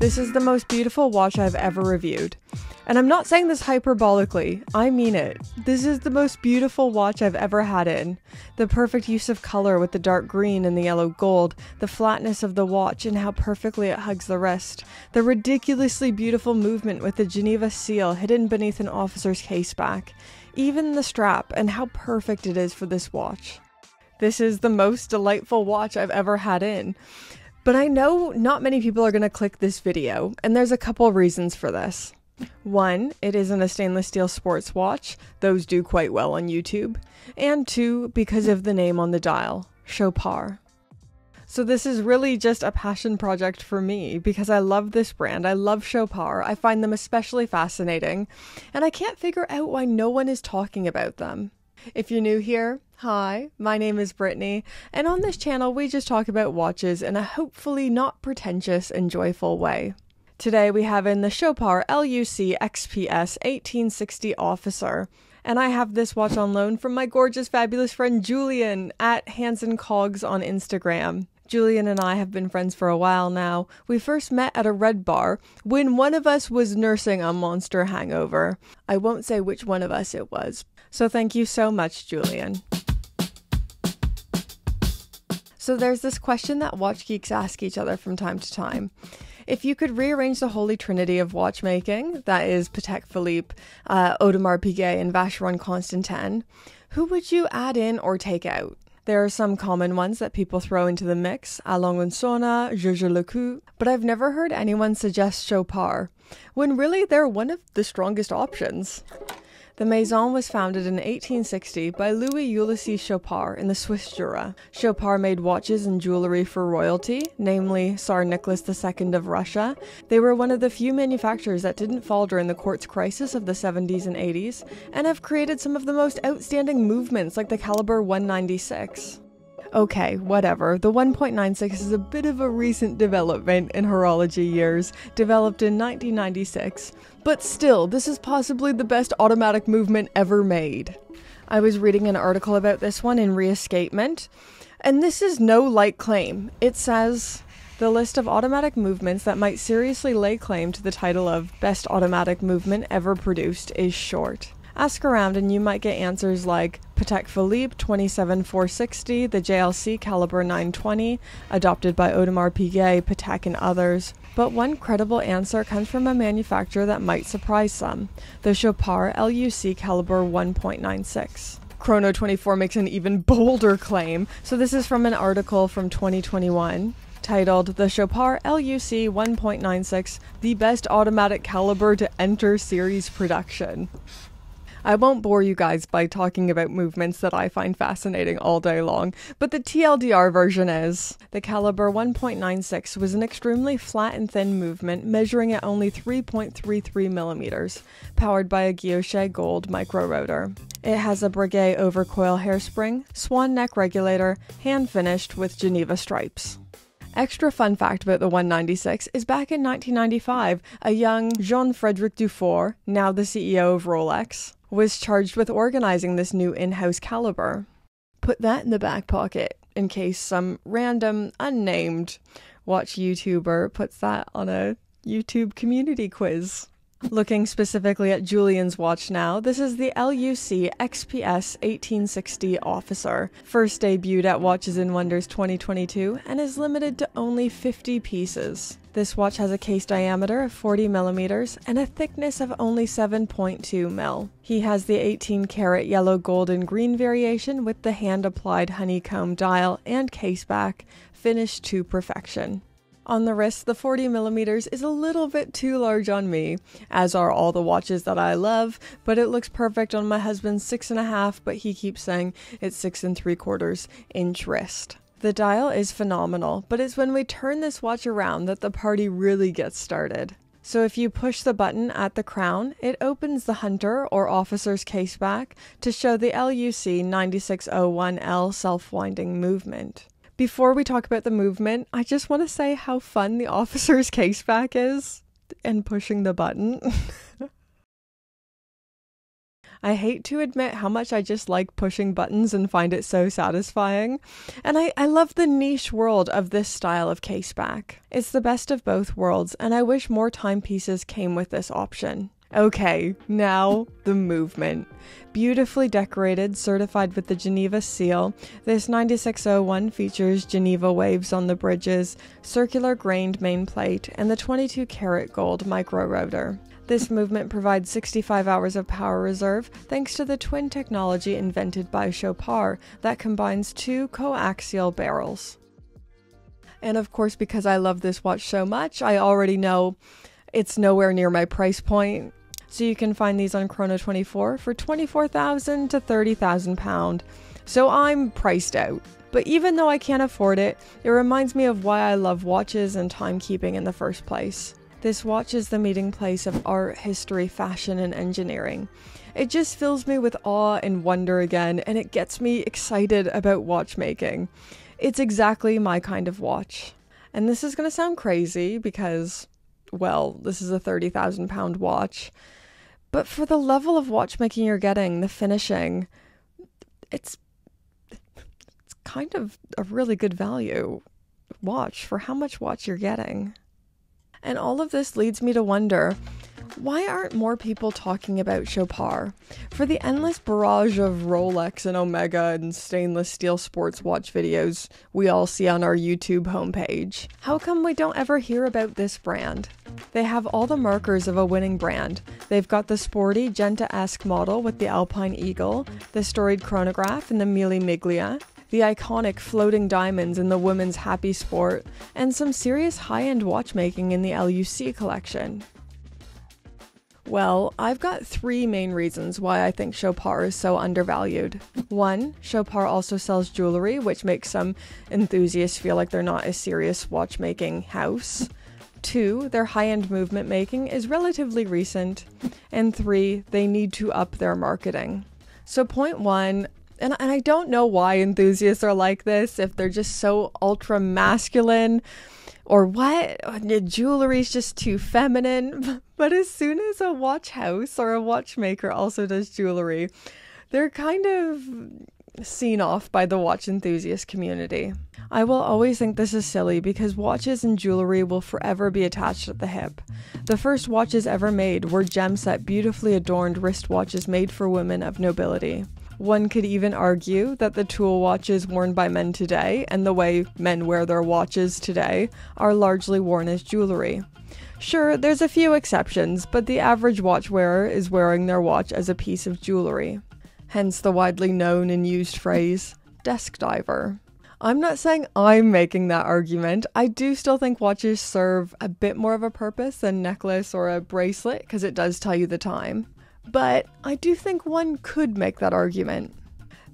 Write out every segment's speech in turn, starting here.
This is the most beautiful watch I've ever reviewed. And I'm not saying this hyperbolically, I mean it. This is the most beautiful watch I've ever had in. The perfect use of color with the dark green and the yellow gold, the flatness of the watch and how perfectly it hugs the wrist, the ridiculously beautiful movement with the Geneva seal hidden beneath an officer's case back, even the strap and how perfect it is for this watch. This is the most delightful watch I've ever had in. But I know not many people are going to click this video, and there's a couple reasons for this. One, it isn't a stainless steel sports watch, those do quite well on YouTube, and two, because of the name on the dial, Chopard. So this is really just a passion project for me because I love this brand, I love Chopard, I find them especially fascinating, and I can't figure out why no one is talking about them. If you're new here, hi, my name is Brittany, and on this channel we just talk about watches in a hopefully not pretentious and joyful way. Today we have in the Chopard LUC XPS 1860 Officer, and I have this watch on loan from my gorgeous fabulous friend Julian at Hands and Cogs on Instagram. Julian and I have been friends for a while now. We first met at a red bar when one of us was nursing a monster hangover. I won't say which one of us it was. So thank you so much, Julian. So there's this question that watch geeks ask each other from time to time. If you could rearrange the holy trinity of watchmaking, that is Patek Philippe, Audemars Piguet, and Vacheron Constantin, who would you add in or take out? There are some common ones that people throw into the mix, Alain Gonsonna, Georges Lecoup, but I've never heard anyone suggest Chopard, when really they're one of the strongest options. The Maison was founded in 1860 by Louis Ulysse Chopard in the Swiss Jura. Chopard made watches and jewelry for royalty, namely Tsar Nicholas II of Russia. They were one of the few manufacturers that didn't fall during the quartz crisis of the 70s and 80s, and have created some of the most outstanding movements like the caliber 196. Okay, whatever, the 1.96 is a bit of a recent development in horology years, developed in 1996, but still, this is possibly the best automatic movement ever made. I was reading an article about this one in Re-escapement, and this is no light claim. It says, the list of automatic movements that might seriously lay claim to the title of Best Automatic Movement Ever Produced is short. Ask around and you might get answers like Patek Philippe 27460, the JLC caliber 920, adopted by Audemars Piguet, Patek and others. But one credible answer comes from a manufacturer that might surprise some, the Chopard LUC caliber 1.96. Chrono24 makes an even bolder claim, so this is from an article from 2021. Titled, The Chopard LUC 1.96, the best automatic caliber to enter series production. I won't bore you guys by talking about movements that I find fascinating all day long, but the TLDR version is, the caliber 1.96 was an extremely flat and thin movement, measuring at only 3.33 millimeters, powered by a guilloche gold microrotor. It has a Breguet overcoil hairspring, swan neck regulator, hand finished with Geneva stripes. Extra fun fact about the 196 is back in 1995, a young Jean-Frédéric Dufour, now the CEO of Rolex, was charged with organizing this new in-house caliber. Put that in the back pocket in case some random, unnamed watch YouTuber puts that on a YouTube community quiz. Looking specifically at Julian's watch now, this is the LUC XPS 1860 Officer, first debuted at Watches and Wonders 2022 and is limited to only 50 pieces. This watch has a case diameter of 40 millimeters and a thickness of only 7.2 mil. He has the 18 karat yellow, gold and green variation with the hand applied honeycomb dial and case back, finished to perfection. On the wrist, the 40mm is a little bit too large on me, as are all the watches that I love, but it looks perfect on my husband's 6.5, but he keeps saying it's 6 3/4 inch wrist. The dial is phenomenal, but it's when we turn this watch around that the party really gets started. So if you push the button at the crown, it opens the hunter or officer's case back to show the LUC 9601L self-winding movement. Before we talk about the movement, I just want to say how fun the officer's case back is and pushing the button. I hate to admit how much I just like pushing buttons and find it so satisfying. And I love the niche world of this style of caseback. It's the best of both worlds, and I wish more timepieces came with this option. Okay, now the movement. Beautifully decorated, certified with the Geneva seal, this 9601 features Geneva waves on the bridges, circular grained main plate, and the 22 karat gold micro rotor. This movement provides 65 hours of power reserve thanks to the twin technology invented by Chopard that combines two coaxial barrels. And of course, because I love this watch so much, I already know it's nowhere near my price point. So you can find these on Chrono24 for £24,000 to £30,000. So I'm priced out. But even though I can't afford it, it reminds me of why I love watches and timekeeping in the first place. This watch is the meeting place of art, history, fashion, and engineering. It just fills me with awe and wonder again, and it gets me excited about watchmaking. It's exactly my kind of watch. And this is going to sound crazy because, well, this is a £30,000 watch, but for the level of watchmaking you're getting, the finishing, it's kind of a really good value watch for how much watch you're getting. And all of this leads me to wonder, why aren't more people talking about Chopard? For the endless barrage of Rolex and Omega and stainless steel sports watch videos we all see on our YouTube homepage, how come we don't ever hear about this brand? They have all the markers of a winning brand. They've got the sporty, Genta-esque model with the Alpine Eagle, the storied chronograph and the Mille Miglia, the iconic floating diamonds in the women's Happy Sport, and some serious high-end watchmaking in the LUC collection. Well, I've got three main reasons why I think Chopard is so undervalued. One, Chopard also sells jewelry, which makes some enthusiasts feel like they're not a serious watchmaking house. Two, their high-end movement making is relatively recent. And three, they need to up their marketing. So point one, and I don't know why enthusiasts are like this, if they're just so ultra-masculine, or what, jewelry's just too feminine, but as soon as a watch house or a watchmaker also does jewelry, they're kind of seen off by the watch enthusiast community. I will always think this is silly because watches and jewelry will forever be attached at the hip. The first watches ever made were gem set beautifully adorned wristwatches made for women of nobility. One could even argue that the tool watches worn by men today and the way men wear their watches today are largely worn as jewelry. Sure, there's a few exceptions, but the average watch wearer is wearing their watch as a piece of jewelry. Hence the widely known and used phrase, desk diver. I'm not saying I'm making that argument. I do still think watches serve a bit more of a purpose than a necklace or a bracelet because it does tell you the time. But I do think one could make that argument.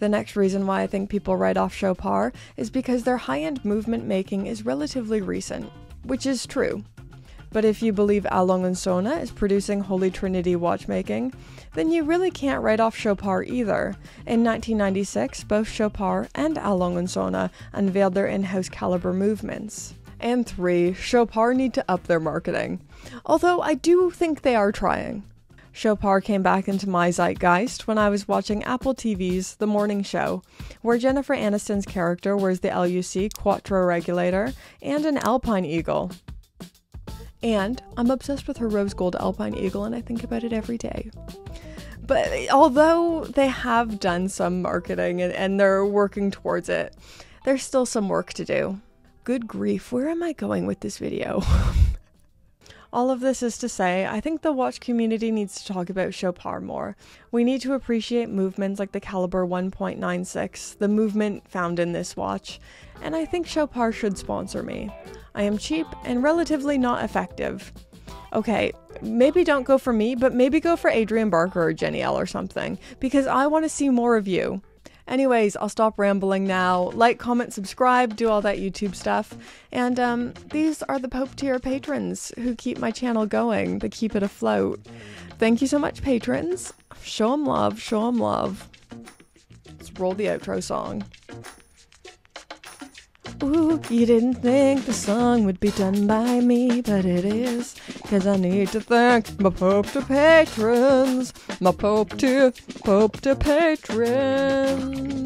The next reason why I think people write off Chopard is because their high-end movement making is relatively recent, which is true. But if you believe Alain Gonsonna is producing Holy Trinity watchmaking, then you really can't write off Chopard either. In 1996, both Chopard and Alain Gonsonna unveiled their in-house caliber movements. And three, Chopard need to up their marketing. Although I do think they are trying. Chopard came back into my zeitgeist when I was watching Apple TV's The Morning Show, where Jennifer Aniston's character wears the LUC Quattro Regulator and an Alpine Eagle. And I'm obsessed with her rose gold Alpine Eagle and I think about it every day. But although they have done some marketing and they're working towards it, there's still some work to do. Good grief, where am I going with this video? All of this is to say, I think the watch community needs to talk about Chopard more. We need to appreciate movements like the caliber 1.96, the movement found in this watch, and I think Chopard should sponsor me. I am cheap and relatively not effective. Okay, maybe don't go for me, but maybe go for Adrian Barker or Jenni Elle or something, because I want to see more of you. Anyways, I'll stop rambling now. Like, comment, subscribe, do all that YouTube stuff. And these are the Pope tier patrons who keep my channel going, they keep it afloat. Thank you so much, patrons. Show them love, show them love. Let's roll the outro song. Ooh, you didn't think the song would be done by me, but it is. Cause I need to thank my Pope tier patrons. My Pope to patron.